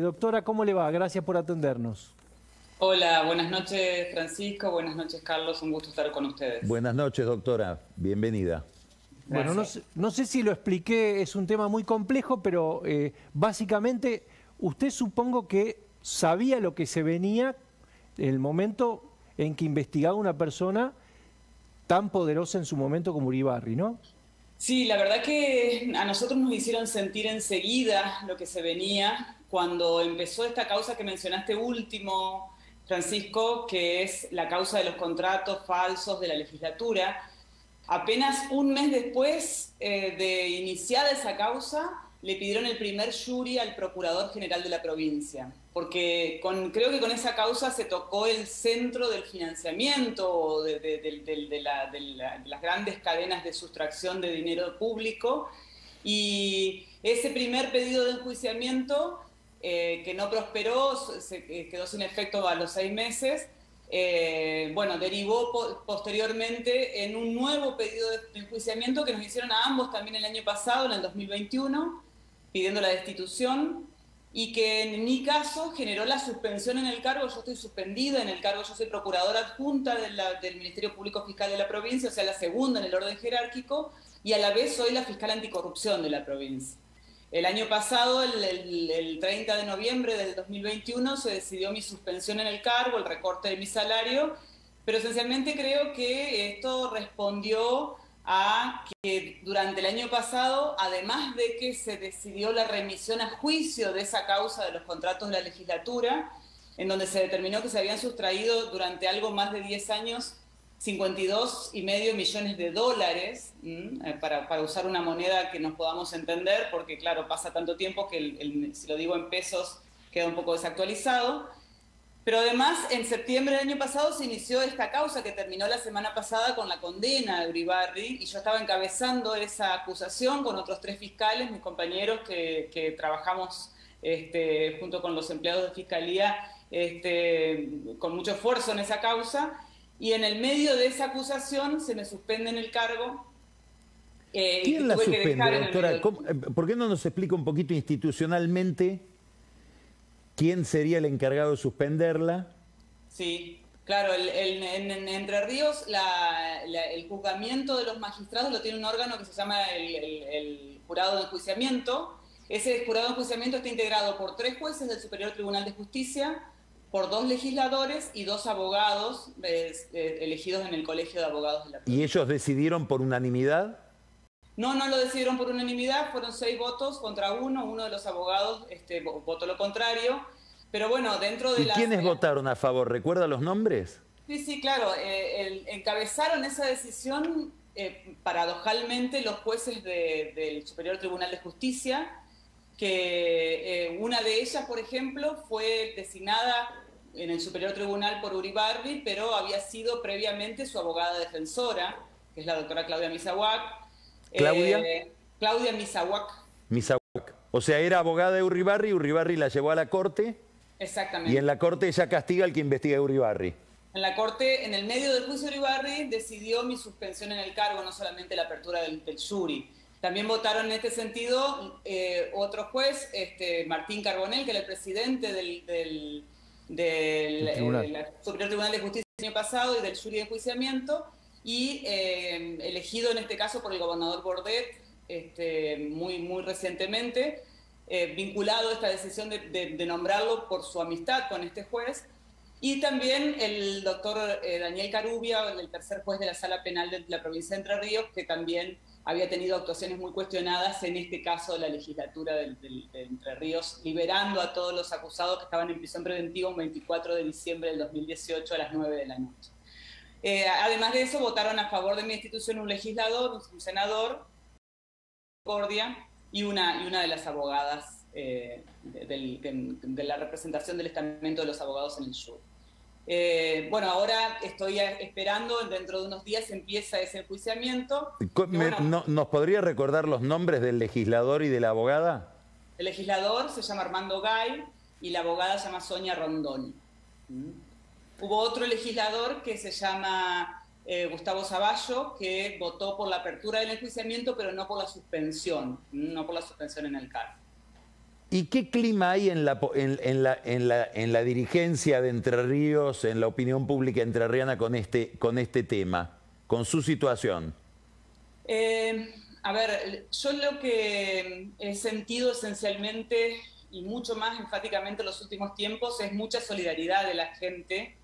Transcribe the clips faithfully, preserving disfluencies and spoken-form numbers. Doctora, ¿cómo le va? Gracias por atendernos. Hola, buenas noches Francisco, buenas noches Carlos, un gusto estar con ustedes. Buenas noches doctora, bienvenida. Bueno, no, no sé si lo expliqué, es un tema muy complejo, pero eh, básicamente usted supongo que sabía lo que se venía en el momento en que investigaba una persona tan poderosa en su momento como Uribarri, ¿no? Sí, la verdad que a nosotros nos hicieron sentir enseguida lo que se venía cuando empezó esta causa que mencionaste último, Francisco, que es la causa de los contratos falsos de la legislatura. Apenas un mes después eh, de iniciada esa causa, le pidieron el primer yuri al Procurador General de la provincia, porque con, creo que con esa causa se tocó el centro del financiamiento de, de, de, de, de, la, de, la, de las grandes cadenas de sustracción de dinero público, y ese primer pedido de enjuiciamiento, eh, que no prosperó, se quedó sin efecto a los seis meses, eh, bueno, derivó po posteriormente en un nuevo pedido de enjuiciamiento que nos hicieron a ambos también el año pasado, en el dos mil veintiuno, pidiendo la destitución, y que en mi caso generó la suspensión en el cargo. Yo estoy suspendida en el cargo, yo soy procuradora adjunta de la, del Ministerio Público Fiscal de la provincia, o sea, la segunda en el orden jerárquico, y a la vez soy la fiscal anticorrupción de la provincia. El año pasado, el, el, el treinta de noviembre del dos mil veintiuno, se decidió mi suspensión en el cargo, el recorte de mi salario, pero esencialmente creo que esto respondió a que durante el año pasado, además de que se decidió la remisión a juicio de esa causa de los contratos de la legislatura, en donde se determinó que se habían sustraído durante algo más de diez años cincuenta y dos y medio millones de dólares, para, para usar una moneda que nos podamos entender, porque claro, pasa tanto tiempo que el, el, si lo digo en pesos queda un poco desactualizado. Pero además, en septiembre del año pasado se inició esta causa que terminó la semana pasada con la condena de Uribarri, y yo estaba encabezando esa acusación con otros tres fiscales, mis compañeros que, que trabajamos este, junto con los empleados de Fiscalía este, con mucho esfuerzo en esa causa, y en el medio de esa acusación se me suspende en el cargo. Eh, ¿Quién la suspende, doctora? ¿Por qué no nos explica un poquito institucionalmente quién sería el encargado de suspenderla? Sí, claro, el, el, en, en Entre Ríos la, la, el juzgamiento de los magistrados lo tiene un órgano que se llama el, el, el jurado de enjuiciamiento. Ese jurado de enjuiciamiento está integrado por tres jueces del Superior Tribunal de Justicia, por dos legisladores y dos abogados eh, elegidos en el Colegio de Abogados de la Provincia. ¿Y ellos decidieron por unanimidad? No, no lo decidieron por unanimidad, fueron seis votos contra uno, uno de los abogados este, votó lo contrario, pero bueno, dentro de la... ¿Y quiénes votaron a favor? ¿Recuerda los nombres? Sí, sí, claro, eh, el, encabezaron esa decisión eh, paradojalmente los jueces de, del Superior Tribunal de Justicia, que eh, una de ellas, por ejemplo, fue designada en el Superior Tribunal por Uribarri, pero había sido previamente su abogada defensora, que es la doctora Claudia Misahuac. ¿Claudia? Eh, Claudia Misahuac. Misahuac. O sea, era abogada de Uribarri, Uribarri la llevó a la corte. Exactamente. Y en la corte ella castiga al que investiga a Uribarri. En la corte, en el medio del juicio de Uribarri, decidió mi suspensión en el cargo, no solamente la apertura del, del jury. También votaron en este sentido eh, otro juez, este, Martín Carbonell, que era el presidente del, del, del el tribunal. El, el Superior Tribunal de Justicia el año pasado y del jury de enjuiciamiento, y eh, elegido en este caso por el gobernador Bordet este, muy, muy recientemente, eh, vinculado a esta decisión de, de, de nombrarlo por su amistad con este juez. Y también el doctor eh, Daniel Carubia, el tercer juez de la Sala Penal de la provincia de Entre Ríos, que también había tenido actuaciones muy cuestionadas en este caso de la legislatura del, del, de Entre Ríos, liberando a todos los acusados que estaban en prisión preventiva un veinticuatro de diciembre del dos mil dieciocho a las nueve de la noche. Eh, además de eso, votaron a favor de mi institución un legislador, un senador, Cordia, y una, y una de las abogadas eh, de, de, de, de la representación del estamento de los abogados en el sur. Eh, bueno, ahora estoy esperando, dentro de unos días empieza ese enjuiciamiento. Bueno, no, ¿nos podría recordar los nombres del legislador y de la abogada? El legislador se llama Armando Gay y la abogada se llama Sonia Rondoni. ¿Mm? Hubo otro legislador que se llama eh, Gustavo Zaballo, que votó por la apertura del enjuiciamiento, pero no por la suspensión, no por la suspensión en el cargo. ¿Y qué clima hay en la, en, en la, en la, en la dirigencia de Entre Ríos, en la opinión pública entrerriana con este, con este tema, con su situación? Eh, a ver, yo lo que he sentido esencialmente y mucho más enfáticamente en los últimos tiempos es mucha solidaridad de la gente.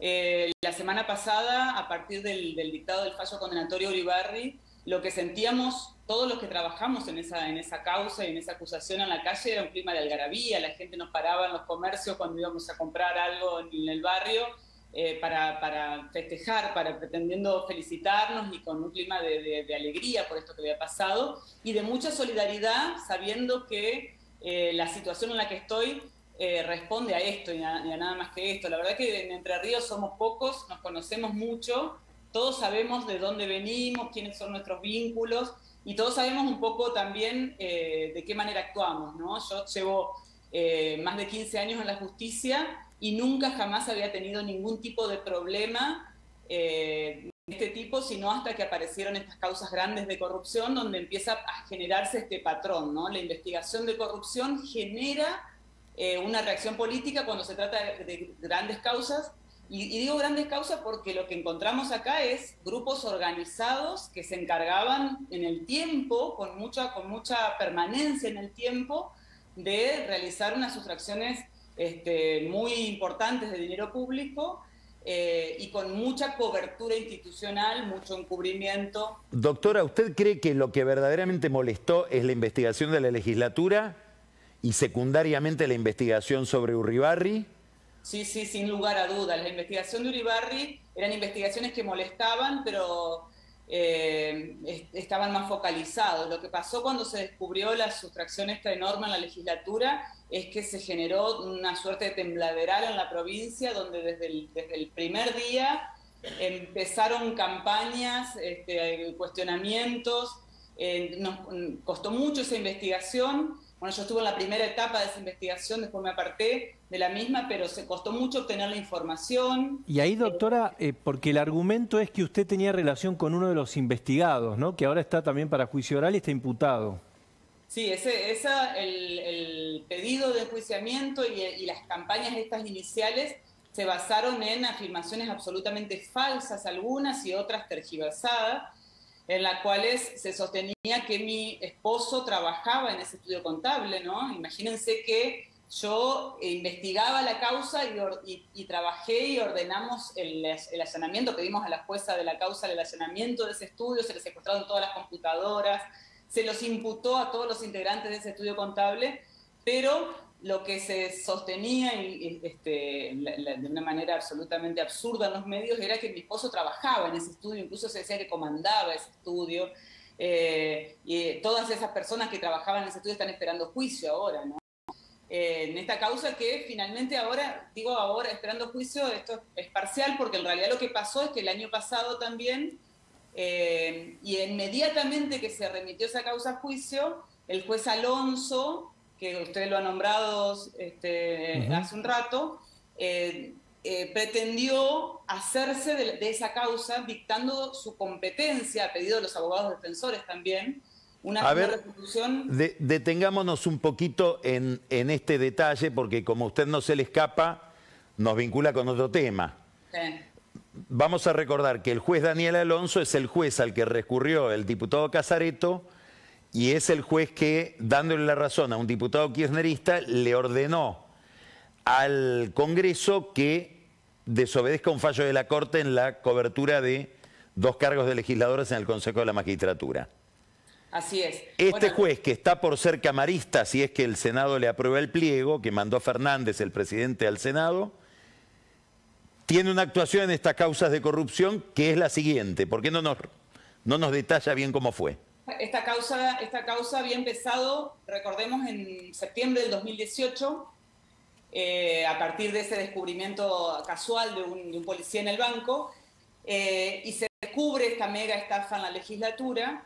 Eh, la semana pasada, a partir del, del dictado del fallo condenatorio Uribarri, lo que sentíamos todos los que trabajamos en esa, en esa causa y en esa acusación en la calle era un clima de algarabía. La gente nos paraba en los comercios cuando íbamos a comprar algo en el barrio eh, para, para festejar, para pretendiendo felicitarnos, y con un clima de, de, de alegría por esto que había pasado y de mucha solidaridad, sabiendo que eh, la situación en la que estoy eh, responde a esto y a, y a nada más que esto. La verdad que en Entre Ríos somos pocos, nos conocemos mucho, todos sabemos de dónde venimos, quiénes son nuestros vínculos, y todos sabemos un poco también eh, de qué manera actuamos, ¿no? Yo llevo eh, más de quince años en la justicia y nunca jamás había tenido ningún tipo de problema eh, de este tipo, sino hasta que aparecieron estas causas grandes de corrupción, donde empieza a generarse este patrón, ¿no? La investigación de corrupción genera eh, una reacción política cuando se trata de, de grandes causas. Y, y digo grandes causas porque lo que encontramos acá es grupos organizados que se encargaban en el tiempo, con mucha, con mucha permanencia en el tiempo, de realizar unas sustracciones este, muy importantes de dinero público eh, y con mucha cobertura institucional, mucho encubrimiento. Doctora, ¿usted cree que lo que verdaderamente molestó es la investigación de la legislatura y secundariamente la investigación sobre Uribarri? Sí, sí, sin lugar a dudas. La investigación de Uribarri eran investigaciones que molestaban, pero eh, est estaban más focalizados. Lo que pasó cuando se descubrió la sustracción esta enorme en la legislatura es que se generó una suerte de tembladeral en la provincia, donde desde el, desde el primer día empezaron campañas, este, cuestionamientos. Eh, nos costó mucho esa investigación. Bueno, yo estuve en la primera etapa de esa investigación, después me aparté de la misma, pero se costó mucho obtener la información. Y ahí, doctora, eh, porque el argumento es que usted tenía relación con uno de los investigados, ¿no? Que ahora está también para juicio oral y está imputado. Sí, ese, esa, el, el pedido de enjuiciamiento y, y las campañas estas iniciales se basaron en afirmaciones absolutamente falsas algunas y otras tergiversadas, en las cuales se sostenía que mi esposo trabajaba en ese estudio contable, ¿no? Imagínense que yo investigaba la causa y, y, y trabajé y ordenamos el, el allanamiento, pedimos a la jueza de la causa el allanamiento de ese estudio, se le secuestraron todas las computadoras, se los imputó a todos los integrantes de ese estudio contable, pero lo que se sostenía y, este, la, la, de una manera absolutamente absurda en los medios era que mi esposo trabajaba en ese estudio, incluso se decía que comandaba ese estudio. Eh, y todas esas personas que trabajaban en ese estudio están esperando juicio ahora, ¿no? Eh, en esta causa que finalmente ahora, digo ahora, esperando juicio, esto es parcial, porque en realidad lo que pasó es que el año pasado también, eh, y inmediatamente que se remitió esa causa a juicio, el juez Alonso, que usted lo ha nombrado este, uh-huh. hace un rato, eh, eh, pretendió hacerse de, de esa causa dictando su competencia, a pedido de los abogados defensores también, una, a ver, resolución... De, detengámonos un poquito en, en este detalle, porque como usted no se le escapa, nos vincula con otro tema. Sí. Vamos a recordar que el juez Daniel Alonso es el juez al que recurrió el diputado Casareto, y es el juez que, dándole la razón a un diputado kirchnerista, le ordenó al Congreso que desobedezca un fallo de la Corte en la cobertura de dos cargos de legisladores en el Consejo de la Magistratura. Así es. Este juez, que está por ser camarista, si es que el Senado le aprueba el pliego, que mandó Fernández, el presidente, al Senado, tiene una actuación en estas causas de corrupción que es la siguiente. ¿Por qué no nos, no nos detalla bien cómo fue? Esta causa, esta causa había empezado, recordemos, en septiembre del dos mil dieciocho, eh, a partir de ese descubrimiento casual de un, de un policía en el banco, eh, y se descubre esta mega estafa en la legislatura.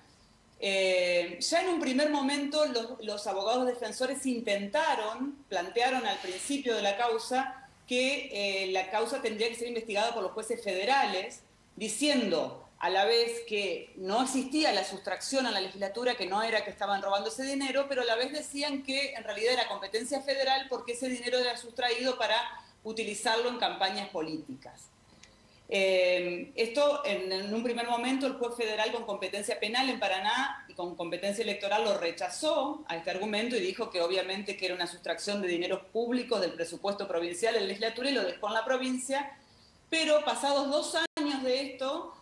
Eh, ya en un primer momento los, los abogados defensores intentaron, plantearon al principio de la causa, que eh, la causa tendría que ser investigada por los jueces federales, diciendo... a la vez que no existía la sustracción a la legislatura, que no era que estaban robando ese dinero, pero a la vez decían que en realidad era competencia federal porque ese dinero era sustraído para utilizarlo en campañas políticas. Eh, esto, en, en un primer momento, el juez federal con competencia penal en Paraná y con competencia electoral lo rechazó a este argumento y dijo que obviamente que era una sustracción de dineros públicos del presupuesto provincial de la legislatura y lo dejó en la provincia, pero pasados dos años de esto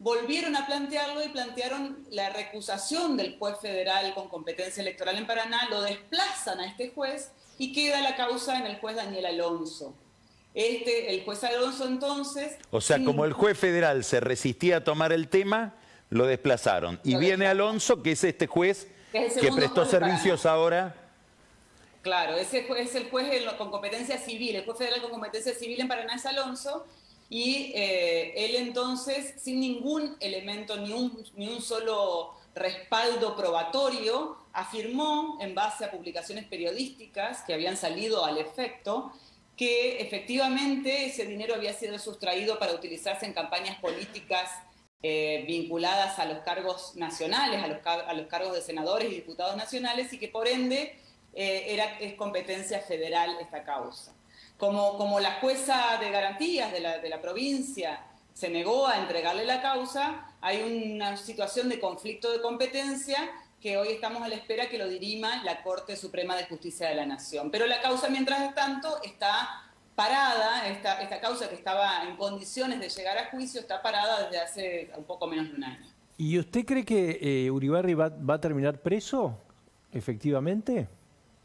volvieron a plantearlo y plantearon la recusación del juez federal con competencia electoral en Paraná, lo desplazan a este juez y queda la causa en el juez Daniel Alonso. Este, el juez Alonso entonces... O sea, como el juez federal se resistía a tomar el tema, lo desplazaron. Y viene Alonso, que es este juez que, que prestó servicios ahora... Claro, ese es el juez con competencia civil, el juez federal con competencia civil en Paraná es Alonso... Y eh, él entonces, sin ningún elemento, ni un, ni un solo respaldo probatorio, afirmó, en base a publicaciones periodísticas que habían salido al efecto, que efectivamente ese dinero había sido sustraído para utilizarse en campañas políticas eh, vinculadas a los cargos nacionales, a los, a los cargos de senadores y diputados nacionales, y que por ende eh, era, es competencia federal esta causa. Como, como la jueza de garantías de la, de la provincia se negó a entregarle la causa, hay una situación de conflicto de competencia que hoy estamos a la espera que lo dirima la Corte Suprema de Justicia de la Nación. Pero la causa, mientras tanto, está parada, esta, esta causa que estaba en condiciones de llegar a juicio está parada desde hace un poco menos de un año. ¿Y usted cree que eh, Uribarri va, va a terminar preso, efectivamente?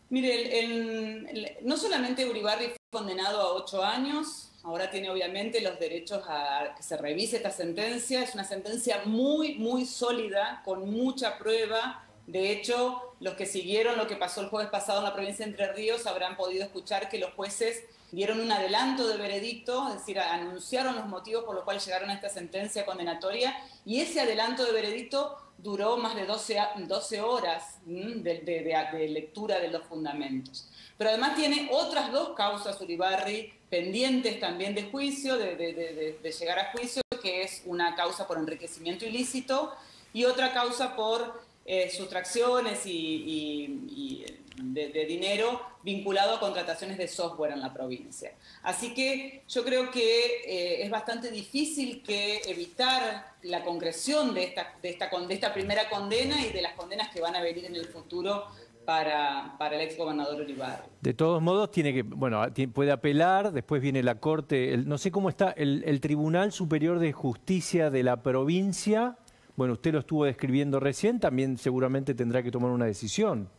Mire, el, el, el, no solamente Uribarri fue condenado a ocho años, ahora tiene obviamente los derechos a que se revise esta sentencia, es una sentencia muy, muy sólida, con mucha prueba. De hecho, los que siguieron lo que pasó el jueves pasado en la provincia de Entre Ríos habrán podido escuchar que los jueces dieron un adelanto de veredicto, es decir, anunciaron los motivos por los cuales llegaron a esta sentencia condenatoria, y ese adelanto de veredicto duró más de doce, doce horas de, de, de, de lectura de los fundamentos. Pero además tiene otras dos causas Uribarri pendientes también de juicio, de, de, de, de llegar a juicio, que es una causa por enriquecimiento ilícito y otra causa por eh, sustracciones y, y, y de, de dinero vinculado a contrataciones de software en la provincia. Así que yo creo que eh, es bastante difícil que evitar la concreción de esta, de, esta, de esta primera condena y de las condenas que van a venir en el futuro para, para el exgobernador Uribarri. De todos modos, tiene que, bueno, puede apelar, después viene la Corte, el, no sé cómo está, el, el Tribunal Superior de Justicia de la provincia, bueno, usted lo estuvo describiendo recién, también seguramente tendrá que tomar una decisión.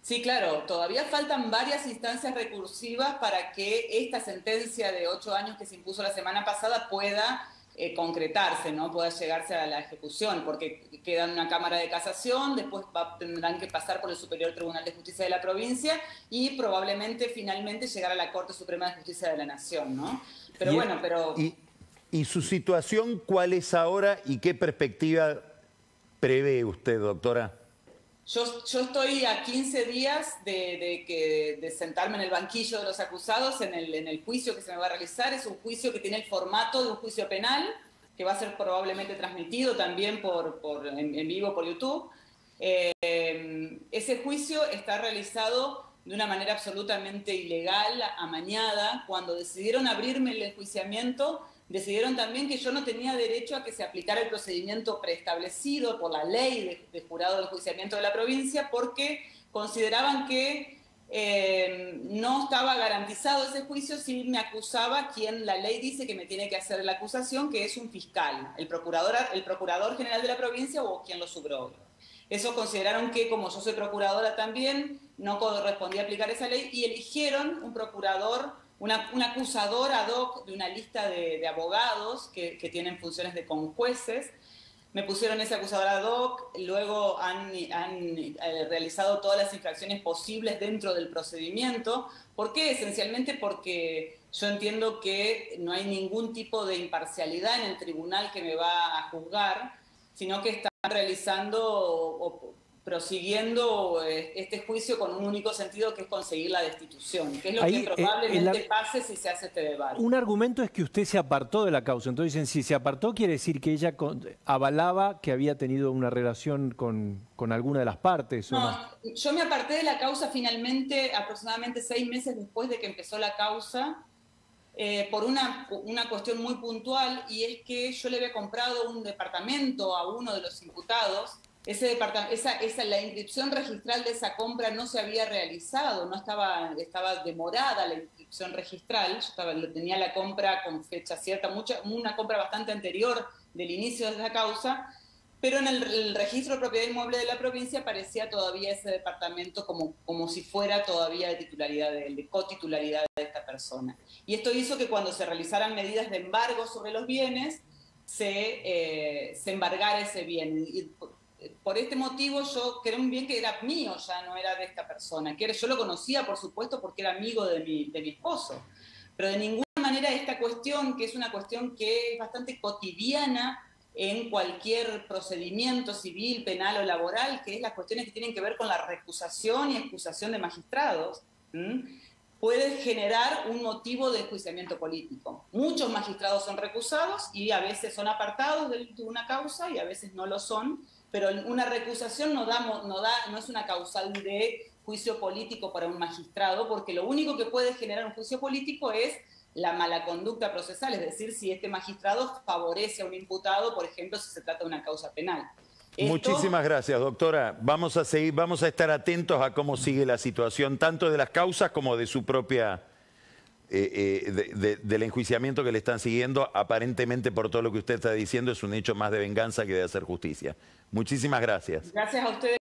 Sí, claro, todavía faltan varias instancias recursivas para que esta sentencia de ocho años que se impuso la semana pasada pueda eh, concretarse, ¿no? Pueda llegarse a la ejecución, porque queda en una Cámara de Casación, después va, tendrán que pasar por el Superior Tribunal de Justicia de la provincia y probablemente finalmente llegar a la Corte Suprema de Justicia de la Nación, ¿no? Pero y, bueno, pero... Y, ¿Y su situación cuál es ahora y qué perspectiva prevé usted, doctora? Yo, yo estoy a quince días de, de, que, de sentarme en el banquillo de los acusados en el, en el juicio que se me va a realizar. Es un juicio que tiene el formato de un juicio penal, que va a ser probablemente transmitido también por, por, en, en vivo por YouTube. Eh, ese juicio está realizado de una manera absolutamente ilegal, amañada. Cuando decidieron abrirme el enjuiciamiento, decidieron también que yo no tenía derecho a que se aplicara el procedimiento preestablecido por la ley de, de jurado de enjuiciamiento de la provincia porque consideraban que eh, no estaba garantizado ese juicio si me acusaba quien la ley dice que me tiene que hacer la acusación, que es un fiscal, el procurador, el procurador general de la provincia o quien lo subroga. Eso consideraron que, como yo soy procuradora también, no correspondía aplicar esa ley y eligieron un procurador Una, un acusador ad hoc de una lista de, de abogados que, que tienen funciones de conjueces. Me pusieron ese acusador ad hoc, luego han, han eh, realizado todas las infracciones posibles dentro del procedimiento. ¿Por qué? Esencialmente porque yo entiendo que no hay ningún tipo de imparcialidad en el tribunal que me va a juzgar, sino que están realizando o, o, prosiguiendo este juicio con un único sentido, que es conseguir la destitución, que es lo Ahí, que probablemente eh, la... pase si se hace este debate. Un argumento es que usted se apartó de la causa, entonces dicen, si se apartó quiere decir que ella avalaba que había tenido una relación con, con alguna de las partes. ¿O no? No, yo me aparté de la causa finalmente aproximadamente seis meses después de que empezó la causa, eh, por una, una cuestión muy puntual, y es que yo le había comprado un departamento a uno de los imputados. Ese departamento, esa, esa, la inscripción registral de esa compra no se había realizado, no estaba, estaba demorada la inscripción registral. Yo estaba, tenía la compra con fecha cierta, mucha, una compra bastante anterior del inicio de la causa, pero en el, el registro de propiedad inmueble de la provincia aparecía todavía ese departamento como, como si fuera todavía de titularidad de él, de cotitularidad de esta persona. Y esto hizo que cuando se realizaran medidas de embargo sobre los bienes, se, eh, se embargara ese bien. Y, por este motivo yo creé un bien que era mío, ya no era de esta persona, que yo lo conocía, por supuesto, porque era amigo de mi, de mi esposo. Pero de ninguna manera esta cuestión, que es una cuestión que es bastante cotidiana en cualquier procedimiento civil, penal o laboral, que es las cuestiones que tienen que ver con la recusación y excusación de magistrados, ¿m? Puede generar un motivo de enjuiciamiento político. Muchos magistrados son recusados y a veces son apartados de una causa y a veces no lo son, pero una recusación no da, no da, no es una causal de juicio político para un magistrado, porque lo único que puede generar un juicio político es la mala conducta procesal, es decir, si este magistrado favorece a un imputado, por ejemplo, si se trata de una causa penal. Esto... Muchísimas gracias, doctora. Vamos a seguir, vamos a estar atentos a cómo sigue la situación, tanto de las causas como de su propia... Eh, eh, de, de, del enjuiciamiento que le están siguiendo. Aparentemente, por todo lo que usted está diciendo, es un hecho más de venganza que de hacer justicia. Muchísimas gracias. Gracias a ustedes.